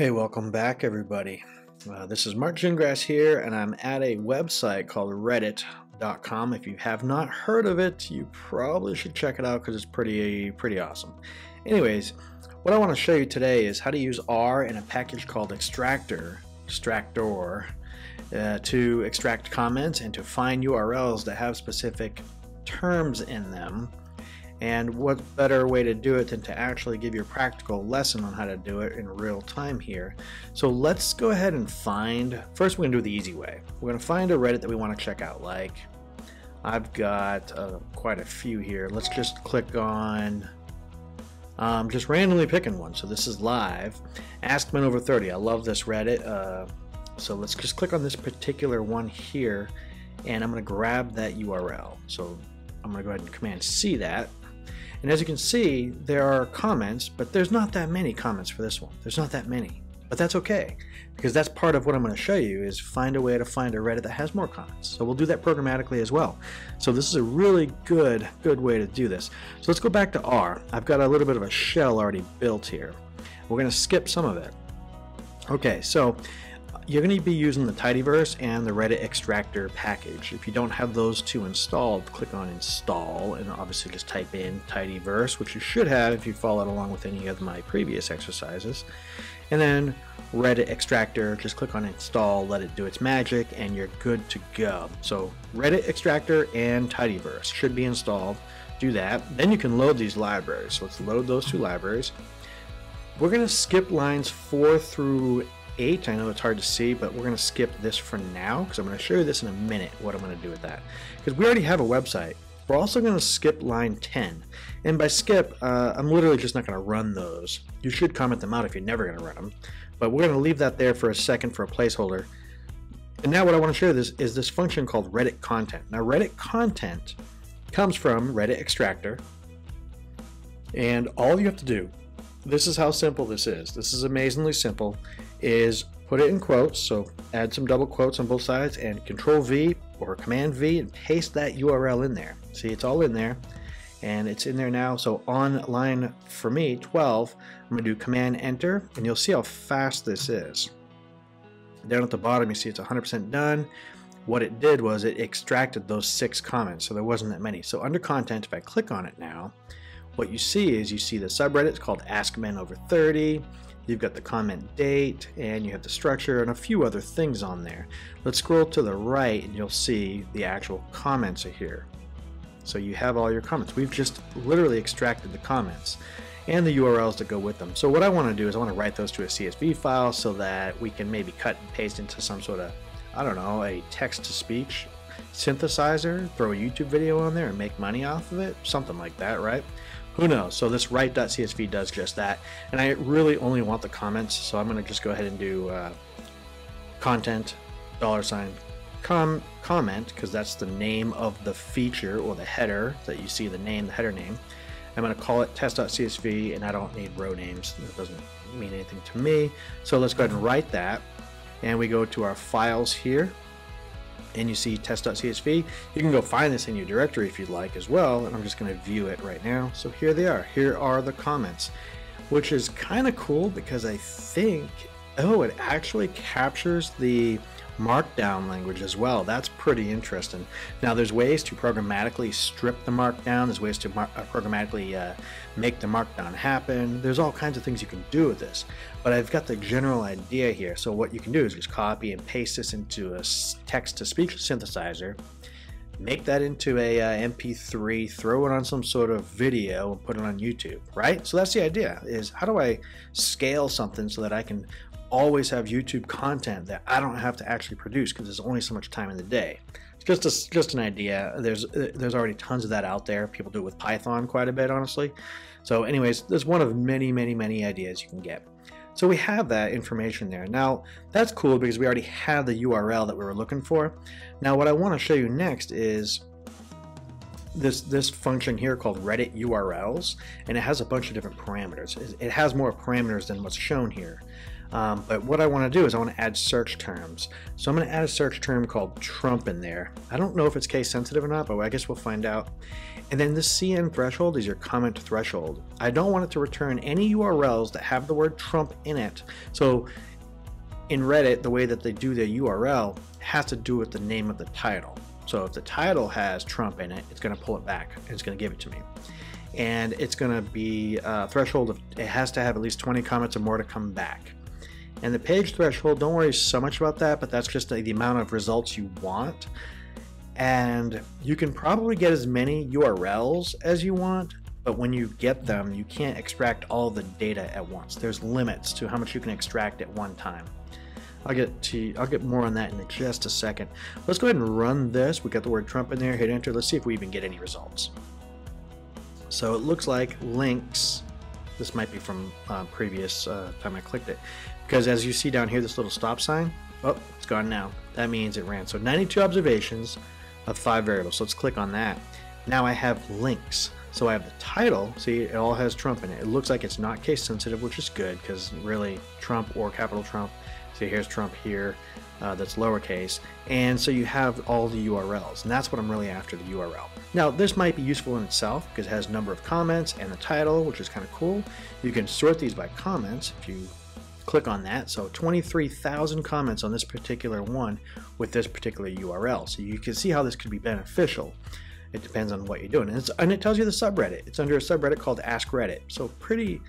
Hey, welcome back everybody. This is Mark Gingrass here, and I'm at a website called reddit.com. If you have not heard of it, you probably should check it out because it's pretty awesome. Anyways, what I want to show you today is how to use R in a package called extractor, to extract comments and to find URLs that have specific terms in them. And what better way to do it than to actually give you a practical lesson on how to do it in real time here. So let's go ahead and find, first we're gonna do the easy way. We're gonna find a Reddit that we wanna check out. Like, I've got quite a few here. Let's just click on, just randomly picking one. So this is live, AskMenOver30. I love this Reddit. So let's just click on this particular one here, and I'm gonna grab that URL. So I'm gonna go ahead and Command C that. And as you can see, there are comments, but there's not that many comments for this one. There's not that many, but that's okay, because that's part of what I'm going to show you is find a way to find a Reddit that has more comments. So we'll do that programmatically as well. So this is a really good way to do this. So let's go back to R. I've got a little bit of a shell already built here. We're going to skip some of it. Okay, so you're going to be using the tidyverse and the Reddit extractor package. If you don't have those two installed, click on install and obviously just type in tidyverse, which you should have if you followed along with any of my previous exercises. And then Reddit extractor, just click on install, let it do its magic, and you're good to go. So Reddit extractor and tidyverse should be installed. Do that. Then you can load these libraries. So let's load those two libraries. We're going to skip lines 4 through 8. I know it's hard to see, but we're going to skip this for now because I'm going to show you this in a minute, what I'm going to do with that. Because we already have a website. We're also going to skip line 10. And by skip, I'm literally just not going to run those. You should comment them out if you're never going to run them. But we're going to leave that there for a second for a placeholder. And now what I want to show you is this function called Reddit content. Now Reddit content comes from Reddit extractor. And all you have to do, this is how simple this is. This is amazingly simple. Is put it in quotes, so add some double quotes on both sides, and Control V or Command V and paste that URL in there. See, it's all in there, and it's in there now. So on line, for me, 12, I'm gonna do Command Enter, and you'll see how fast this is. Down at the bottom, you see it's 100% done. What it did was it extracted those 6 comments, so there wasn't that many. So under Content, if I click on it now, what you see is you see the subreddit. It's called AskMenOver30. You've got the comment date, and you have the structure and a few other things on there. Let's scroll to the right and you'll see the actual comments are here. So you have all your comments. We've just literally extracted the comments and the URLs that go with them. So what I want to do is I want to write those to a CSV file so that we can maybe cut and paste into some sort of, I don't know, a text-to-speech synthesizer, throw a YouTube video on there and make money off of it, something like that, right? Who knows? So this write.csv does just that, and I really only want the comments, so I'm going to just go ahead and do content $comment, because that's the name of the feature or the header that you see, the name, the header name. I'm going to call it test.csv, and I don't need row names. That doesn't mean anything to me. So let's go ahead and write that, and we go to our files here, and you see test.csv. You can go find this in your directory if you'd like as well, and I'm just going to view it right now. So here they are. Here are the comments, which is kind of cool because I think, oh, it actually captures the markdown language as well. That's pretty interesting. Now there's ways to programmatically strip the markdown. There's ways to programmatically make the markdown happen. There's all kinds of things you can do with this, but I've got the general idea here. So what you can do is just copy and paste this into a text-to-speech synthesizer, make that into a MP3, throw it on some sort of video and put it on YouTube, right? So that's the idea, is how do I scale something so that I can always have YouTube content that I don't have to actually produce because there's only so much time in the day. It's just an idea. There's already tons of that out there. People do it with Python quite a bit, honestly. So anyways, there's one of many ideas you can get. So we have that information there. Now that's cool because we already have the URL that we were looking for. Now what I want to show you next is this function here called Reddit URLs, and it has a bunch of different parameters. It has more parameters than what's shown here. But what I want to do is I want to add search terms. So I'm going to add a search term called Trump in there. I don't know if it's case sensitive or not, but I guess we'll find out. And then the CN threshold is your comment threshold. I don't want it to return any URLs that have the word Trump in it. So in Reddit, the way that they do their URL has to do with the name of the title. So if the title has Trump in it, it's going to pull it back and it's going to give it to me. And it's going to be a threshold of, it has to have at least 20 comments or more to come back. And the page threshold, don't worry so much about that, but that's just the amount of results you want. And you can probably get as many URLs as you want, but when you get them, you can't extract all the data at once. There's limits to how much you can extract at one time. I'll get more on that in just a second. Let's go ahead and run this. We got the word Trump in there, hit enter. Let's see if we even get any results. So it looks like links, this might be from previous time I clicked it, because as you see down here, this little stop sign, oh, it's gone now. That means it ran. So 92 observations of 5 variables. So let's click on that. Now I have links. So I have the title, see, it all has Trump in it. It looks like it's not case sensitive, which is good, because really Trump or capital Trump. So here's Trump here, that's lowercase. And so you have all the URLs, and that's what I'm really after, the URL. Now this might be useful in itself because it has number of comments and the title, which is kind of cool. You can sort these by comments if you click on that. So 23,000 comments on this particular one with this particular URL. So you can see how this could be beneficial. It depends on what you're doing. And it tells you the subreddit. It's under a subreddit called Ask Reddit. So pretty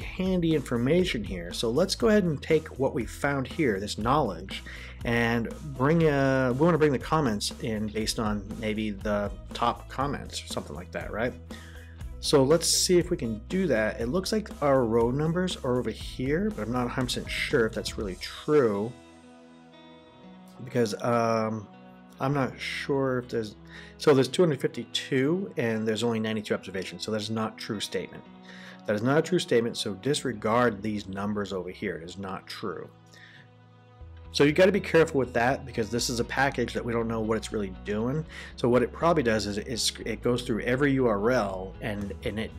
handy information here. So let's go ahead and take what we found here, this knowledge, and bring we want to bring the comments in based on maybe the top comments or something like that, right? So let's see if we can do that. It looks like our row numbers are over here, but I'm not 100% sure if that's really true, because I'm not sure if there's, so there's 252 and there's only 92 observations. So that is not a true statement. That is not a true statement. So disregard these numbers over here. It is not true. So you got to be careful with that, because this is a package that we don't know what it's really doing. So what it probably does is it goes through every URL and it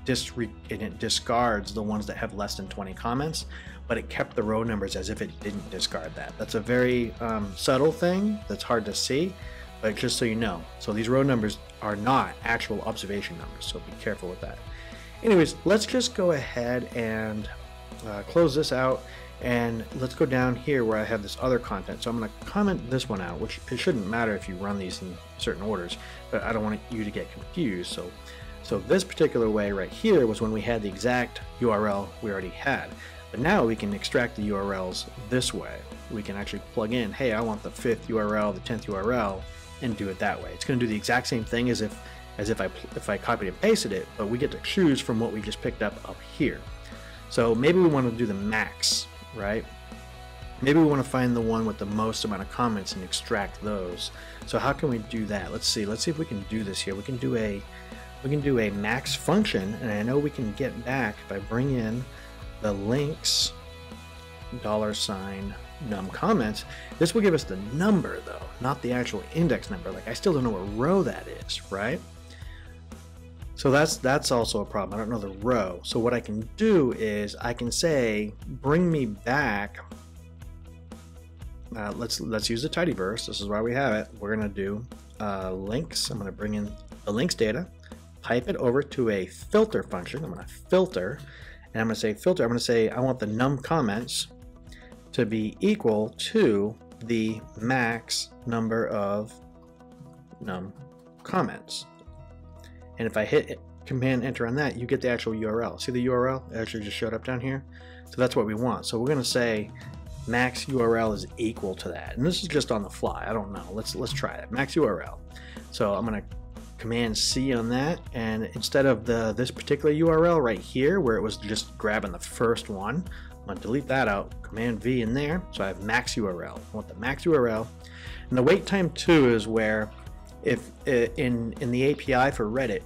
discards the ones that have less than 20 comments, but it kept the row numbers as if it didn't discard that. That's a very subtle thing that's hard to see, but just so you know. So these row numbers are not actual observation numbers, so be careful with that. Anyways, let's just go ahead and close this out. And let's go down here where I have this other content. So I'm going to comment this one out, which it shouldn't matter if you run these in certain orders, but I don't want you to get confused. So this particular way right here was when we had the exact URL we already had. But now we can extract the URLs this way. We can actually plug in, hey, I want the 5th URL, the 10th URL, and do it that way. It's going to do the exact same thing as if I copied and pasted it, but we get to choose from what we just picked up here. So maybe we want to do the max. Right? Maybe we want to find the one with the most amount of comments and extract those. So how can we do that? Let's see if we can do this here. We can do a max function, and I know we can get back if I bring in the links $num comments. This will give us the number though, not the actual index number. Like I still don't know what row that is, right? So that's also a problem. I don't know the row. So what I can do is I can say, bring me back. Let's use the tidyverse. This is why we have it. We're gonna do links. I'm gonna bring in the links data, pipe it over to a filter function. I'm gonna filter, and I'm gonna say filter. I'm gonna say I want the num comments to be equal to the max number of num comments. And if I hit command enter on that, you get the actual URL. See the URL? It actually just showed up down here. So that's what we want. So we're going to say max URL is equal to that. And this is just on the fly. I don't know. Let's try that. Max URL. So I'm going to command C on that. And instead of this particular URL right here, where it was just grabbing the first one, I'm going to delete that out. Command V in there. So I have max URL. I want the max URL. And the wait time too is where, if in the API for Reddit,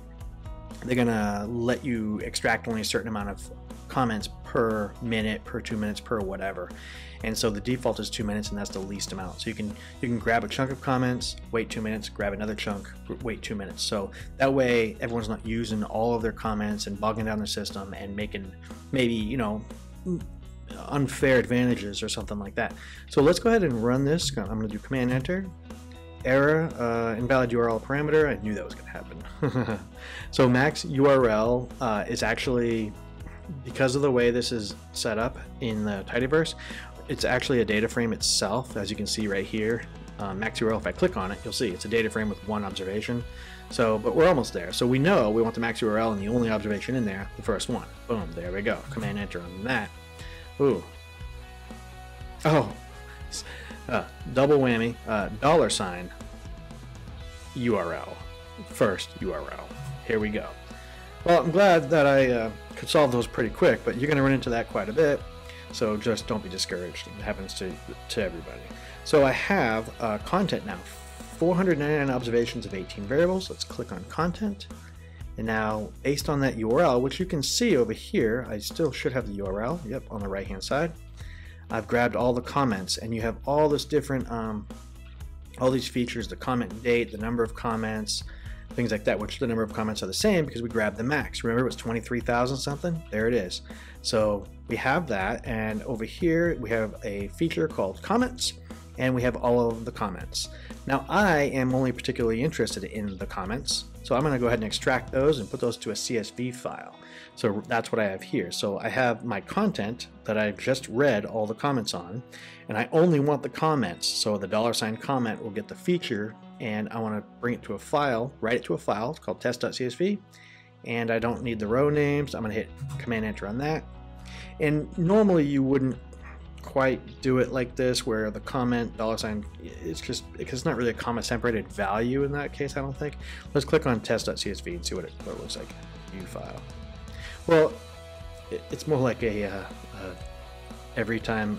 they're gonna let you extract only a certain amount of comments per minute, per 2 minutes, per whatever. And so the default is 2 minutes, and that's the least amount. So you can grab a chunk of comments, wait 2 minutes, grab another chunk, wait 2 minutes. So that way everyone's not using all of their comments and bogging down their system and making maybe unfair advantages or something like that. So let's go ahead and run this. I'm going to do Command Enter. Error, invalid URL parameter. I knew that was going to happen. So max URL is actually, because of the way this is set up in the tidyverse, it's actually a data frame itself, as you can see right here. Max URL, if I click on it, you'll see it's a data frame with one observation. So, but we're almost there. So we know we want the max URL and the only observation in there, the first one. Boom, there we go. Command Enter on that. Ooh. Oh, double whammy, $ URL, first URL. Here we go. Well, I'm glad that I could solve those pretty quick, but you're going to run into that quite a bit. So just don't be discouraged. It happens to everybody. So I have content now, 499 observations of 18 variables. Let's click on content. And now based on that URL, which you can see over here, I still should have the URL, yep, on the right-hand side. I've grabbed all the comments, and you have all this different, all these features, the comment date, the number of comments, things like that, which the number of comments are the same because we grabbed the max. Remember, it was 23,000 something? There it is. So we have that, and over here we have a feature called comments, and we have all of the comments. Now I am only particularly interested in the comments, so I'm going to go ahead and extract those and put those to a CSV file. So that's what I have here. So I have my content that I've just read all the comments on, and I only want the comments. So the $ comment will get the feature, and I want to bring it to a file, write it to a file. It's called test.csv, and I don't need the row names. I'm going to hit Command Enter on that. And normally you wouldn't quite do it like this, where the comment $ it's just because it's not really a comma separated value in that case, I don't think. Let's click on test.csv and see what it looks like. View file. Well, it's more like a every time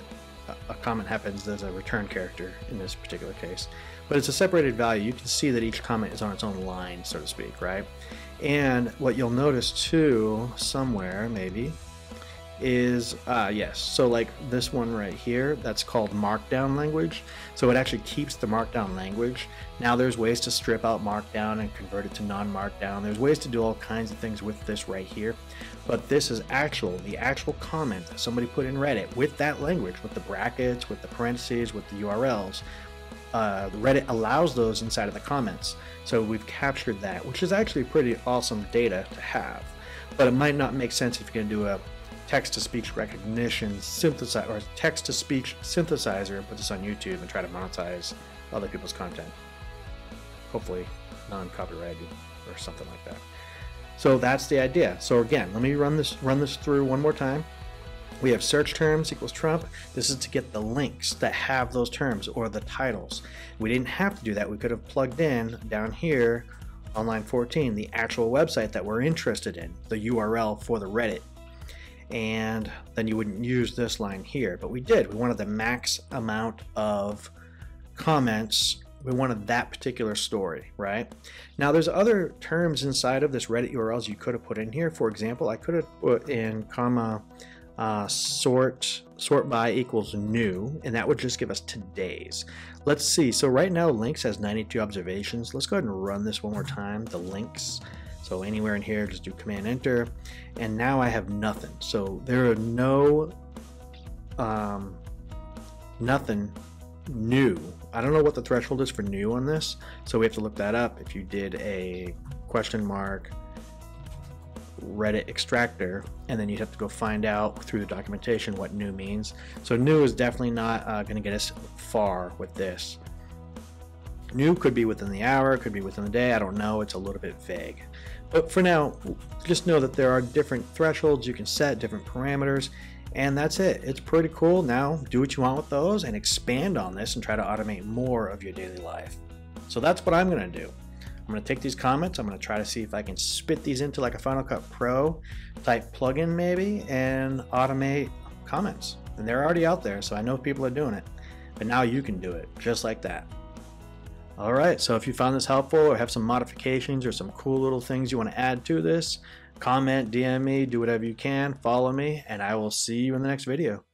a comment happens, there's a return character in this particular case, but it's a separated value. You can see that each comment is on its own line, so to speak, right? And what you'll notice too, somewhere maybe, is yes, so like this one right here, that's called markdown language. So it actually keeps the markdown language. Now there's ways to strip out markdown and convert it to non-markdown. There's ways to do all kinds of things with this right here, but this is the actual comment that somebody put in Reddit with that language, with the brackets, with the parentheses, with the URLs. Reddit allows those inside of the comments. So we've captured that, which is actually pretty awesome data to have, but it might not make sense if you're going to do a text-to-speech recognition synthesizer, or text-to-speech synthesizer, and put this on YouTube and try to monetize other people's content. Hopefully non-copyrighted or something like that. So that's the idea. So again, let me run this through one more time. We have search terms equals Trump. This is to get the links that have those terms or the titles. We didn't have to do that. We could have plugged in down here on line 14, the actual website that we're interested in, the URL for the Reddit. And then you wouldn't use this line here, but we did. We wanted the max amount of comments. We wanted that particular story, right? Now there's other terms inside of this Reddit URLs you could have put in here. For example, I could have put in comma sort by equals new, and that would just give us today's. Let's see. So right now links has 92 observations. Let's go ahead and run this one more time, the links. So anywhere in here, just do Command Enter, and now I have nothing. So there are no, nothing new. I don't know what the threshold is for new on this, so we have to look that up. If you did a ? Reddit extractor, and then you'd have to go find out through the documentation what new means. So new is definitely not going to get us far with this. New could be within the hour, could be within the day, I don't know, it's a little bit vague. But for now, just know that there are different thresholds you can set, different parameters, and that's it. It's pretty cool. Now do what you want with those and expand on this and try to automate more of your daily life. So that's what I'm going to do. I'm going to take these comments, I'm going to try to see if I can spit these into like a Final Cut Pro type plugin maybe, and automate comments. And they're already out there, so I know people are doing it. But now you can do it just like that. All right, so if you found this helpful or have some modifications or some cool little things you want to add to this, comment, DM me, do whatever you can, follow me, and I will see you in the next video.